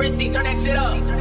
Rich D, turn that shit up.